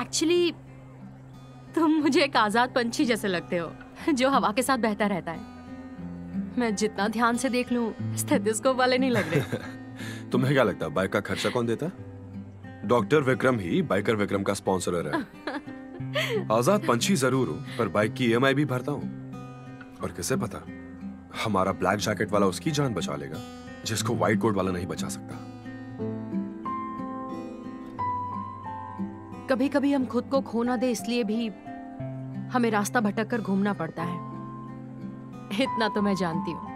Actually तुम मुझे एक आजाद पंछी जैसे लगते हो जो हवा के साथ बहता रहता है। मैं जितना ध्यान से देख लूं, स्टेथोस्कोप वाले नहीं लग रहे। तुम्हें क्या लगता है बाइक का खर्चा कौन देता? डॉक्टर विक्रम ही बाइकर विक्रम का स्पॉन्सर है। आजाद पंछी जरूर हूँ पर बाइक की EMI भी भरता हूँ। और किसे पता हमारा ब्लैक जैकेट वाला उसकी जान बचा लेगा जिसको व्हाइट कोट वाला नहीं बचा सकता। कभी कभी हम खुद को खो ना दे इसलिए भी हमें रास्ता भटक कर घूमना पड़ता है, इतना तो मैं जानती हूँ।